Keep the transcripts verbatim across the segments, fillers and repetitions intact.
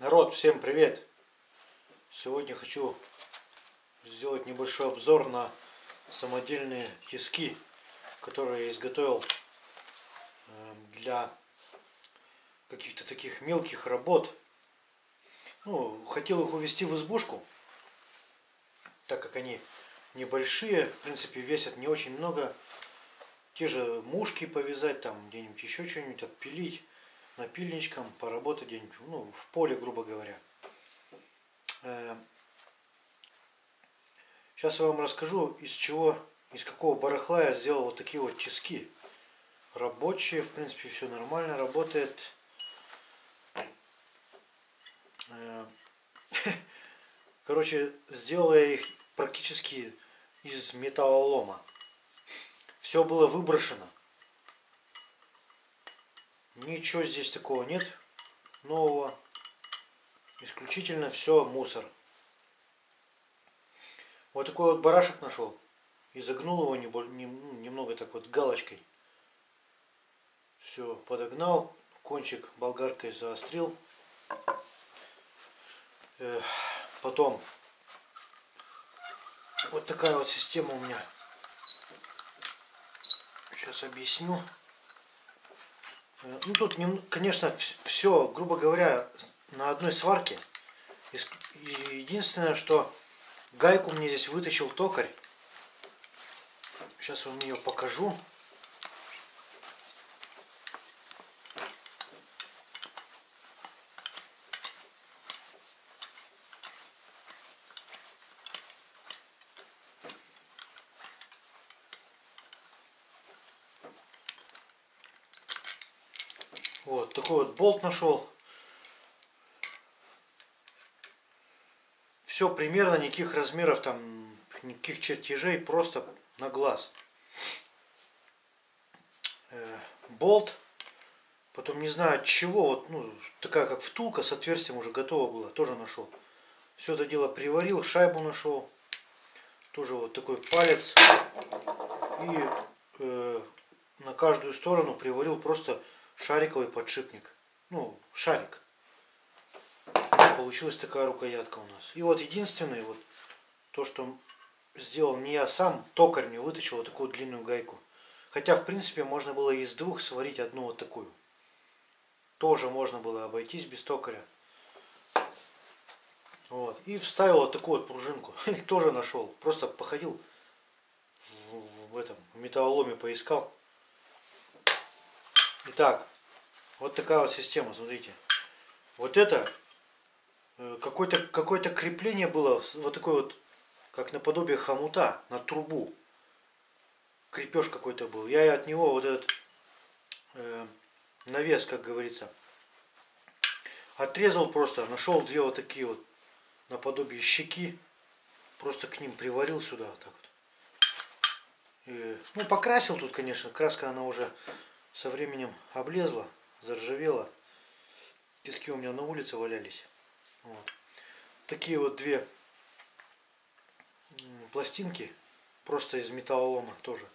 Народ, всем привет! Сегодня хочу сделать небольшой обзор на самодельные тиски, которые я изготовил для каких-то таких мелких работ. Ну, хотел их увезти в избушку, так как они небольшие, в принципе весят не очень много. Те же мушки повязать, там где-нибудь еще что-нибудь отпилить напильничком, поработать где-нибудь, ну, в поле, грубо говоря. Сейчас я вам расскажу, из чего, из какого барахла я сделал вот такие вот тиски. Рабочие, в принципе, все нормально работает. Короче, сделал я их практически из металлолома. Все было выброшено. Ничего здесь такого нет нового. Исключительно все мусор. Вот такой вот барашек нашел. И загнул его немного так вот галочкой. Все, подогнал. Кончик болгаркой заострил. Потом вот такая вот система у меня. Сейчас объясню. Ну, тут, конечно, все, грубо говоря, на одной сварке. Единственное, что гайку мне здесь выточил токарь. Сейчас вам ее покажу. Вот такой вот болт нашел. Все примерно, никаких размеров, там никаких чертежей, просто на глаз. Болт. Потом не знаю от чего, вот, ну, такая как втулка с отверстием уже готова была, тоже нашел. Все это дело приварил, шайбу нашел. Тоже вот такой палец. И э, на каждую сторону приварил просто шариковый подшипник, ну, шарик. Получилась такая рукоятка у нас. И вот единственное, вот то, что сделал не я сам, токарь мне выточил вот такую длинную гайку. Хотя, в принципе, можно было из двух сварить одну вот такую. Тоже можно было обойтись без токаря. Вот. И вставил вот такую вот пружинку. Тоже нашел. Просто походил в этом, в металлоломе поискал. Итак, вот такая вот система, смотрите. Вот это какое-то какое-то крепление было, вот такое вот, как наподобие хомута на трубу. Крепеж какой-то был. Я от него вот этот э, навес, как говорится, отрезал просто. Нашел две вот такие вот наподобие щеки. Просто к ним приварил сюда. Так вот. И, ну, покрасил тут, конечно. Краска, она уже со временем облезла, заржавела. Тиски у меня на улице валялись. Вот. Такие вот две пластинки, просто из металлолома тоже.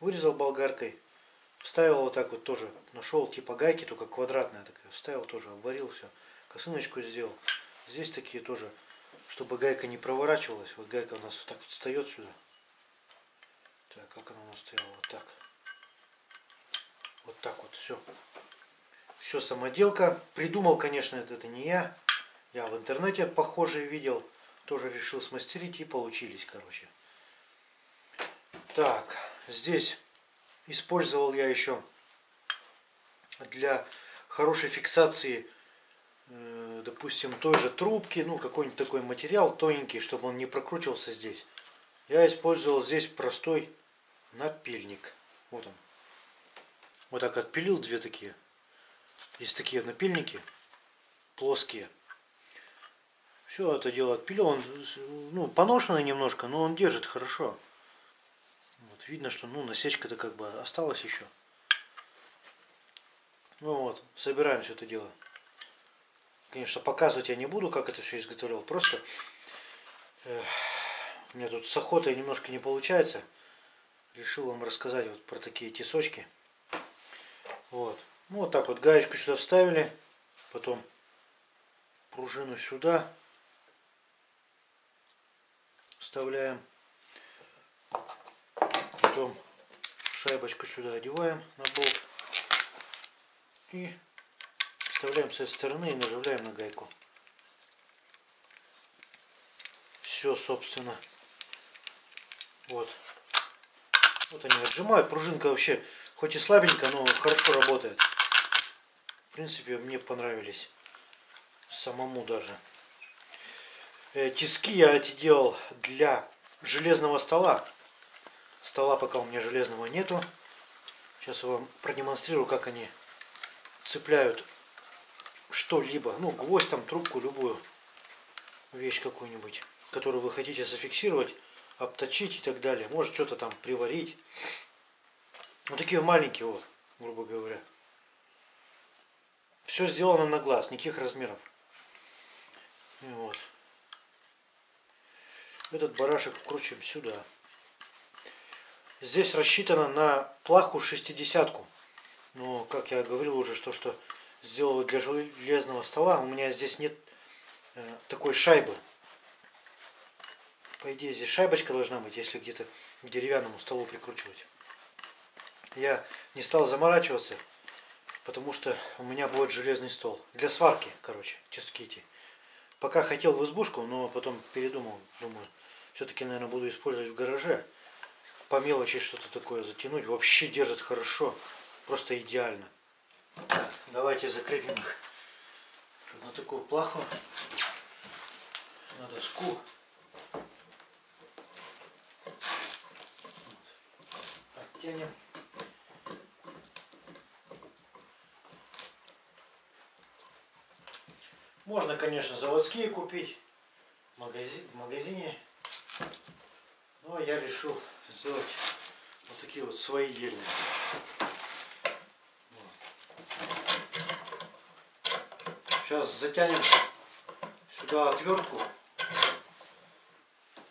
Вырезал болгаркой, вставил вот так вот тоже. Нашел типа гайки, только квадратная такая. Вставил тоже, обварил все. Косыночку сделал. Здесь такие тоже, чтобы гайка не проворачивалась. Вот гайка у нас вот так вот встает сюда. Так, как она у нас стояла? Вот так. Вот так вот все. Все самоделка. Придумал, конечно, это, это не я. Я в интернете похожие видел. Тоже решил смастерить и получились, короче. Так, здесь использовал я еще для хорошей фиксации, допустим, той же трубки, ну, какой-нибудь такой материал тоненький, чтобы он не прокручивался здесь. Я использовал здесь простой напильник. Вот он. Вот так отпилил две такие. Есть такие напильники плоские. Все это дело отпилил. Он, ну, поношенный немножко, но он держит хорошо. Вот, видно, что, ну, насечка-то как бы осталась еще. Ну вот, собираем все это дело. Конечно, показывать я не буду, как это все изготовлял. Просто э, у меня тут с охотой немножко не получается. Решил вам рассказать вот про такие тисочки. Вот. Ну, вот так вот гаечку сюда вставили. Потом пружину сюда, вставляем, потом шайбочку сюда одеваем на болт и вставляем с этой стороны и наживляем на гайку. Все, собственно, вот. Вот они отжимают. Пружинка вообще хоть и слабенькая, но хорошо работает. В принципе, мне понравились. Самому даже. Тиски я эти делал для железного стола. Стола пока у меня железного нету. Сейчас я вам продемонстрирую, как они цепляют что-либо. Ну, гвоздь, там, трубку, любую вещь какую-нибудь, которую вы хотите зафиксировать, обточить и так далее. Может, что-то там приварить. Вот такие маленькие, вот, грубо говоря. Все сделано на глаз, никаких размеров. И вот. Этот барашек вкручиваем сюда. Здесь рассчитано на плаху шестидесятку. Но, как я говорил уже, что, что сделал для железного стола, у меня здесь нет э, такой шайбы. По идее, здесь шайбочка должна быть, если где-то к деревянному столу прикручивать. Я не стал заморачиваться, потому что у меня будет железный стол. Для сварки, короче, тиски эти. Пока хотел в избушку, но потом передумал. Думаю, все-таки, наверное, буду использовать в гараже. По мелочи что-то такое затянуть. Вообще держит хорошо. Просто идеально. Так, давайте закрепим их на такую плаху. На доску. Оттянем. Можно, конечно, заводские купить в магазине, в магазине, но я решил сделать вот такие вот свои дельные. Сейчас затянем сюда отвертку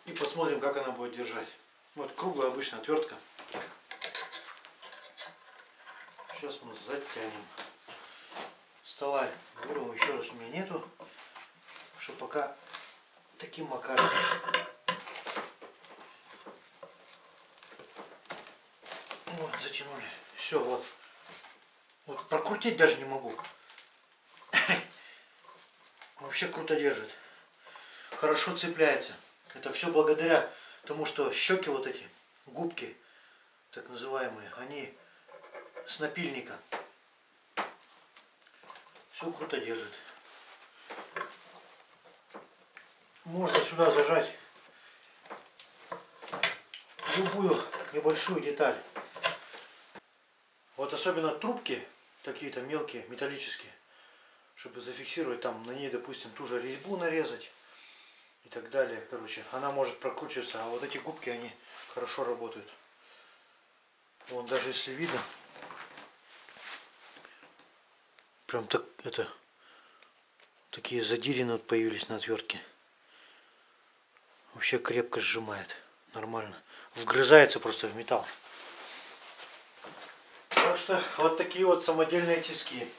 и посмотрим, как она будет держать. Вот круглая обычная отвертка. Сейчас мы затянем. Стола, говорю, еще раз у меня нету, что пока таким макаром. Вот, затянули. Все, вот. Вот прокрутить даже не могу. Вообще круто держит. Хорошо цепляется. Это все благодаря тому, что щеки вот эти, губки, так называемые, они с напильника. Все круто держит. Можно сюда зажать любую небольшую деталь. Вот особенно трубки, такие-то мелкие, металлические, чтобы зафиксировать там на ней, допустим, ту же резьбу нарезать и так далее. Короче, она может прокручиваться, а вот эти губки, они хорошо работают. Вон, даже если видно, прям так это такие задирины появились на отвертке. Вообще крепко сжимает, нормально. Вгрызается просто в металл. Так что вот такие вот самодельные тиски.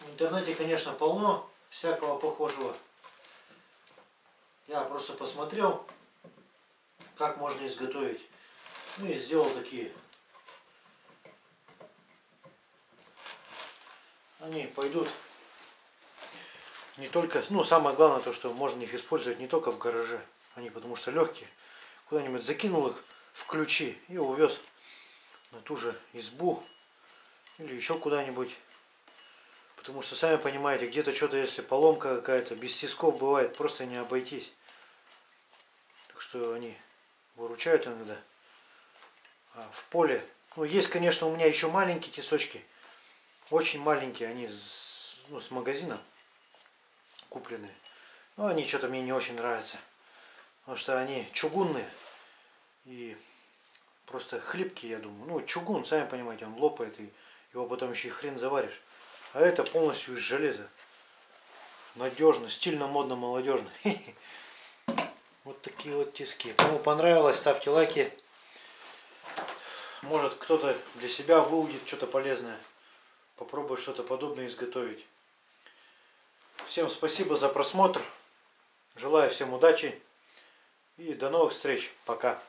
В интернете, конечно, полно всякого похожего. Я просто посмотрел, как можно изготовить. Ну и сделал такие. Они пойдут не только, ну самое главное то, что можно их использовать не только в гараже, они потому что легкие. Куда-нибудь закинул их в ключи и увез на ту же избу или еще куда-нибудь. Потому что сами понимаете, где-то что-то, если поломка какая-то, без тисков бывает просто не обойтись. Так что они выручают иногда. А в поле, ну есть, конечно, у меня еще маленькие тисочки. Очень маленькие, они с, ну, с магазина купленные. Но они что-то мне не очень нравятся. Потому что они чугунные и просто хлипкие, я думаю. Ну, чугун, сами понимаете, он лопает, и его потом еще и хрен заваришь. А это полностью из железа. Надежно, стильно, модно, молодежно. Вот такие вот тиски. Кому понравилось, ставьте лайки. Может, кто-то для себя выудит что-то полезное. Попробую что-то подобное изготовить. Всем спасибо за просмотр. Желаю всем удачи и до новых встреч. Пока.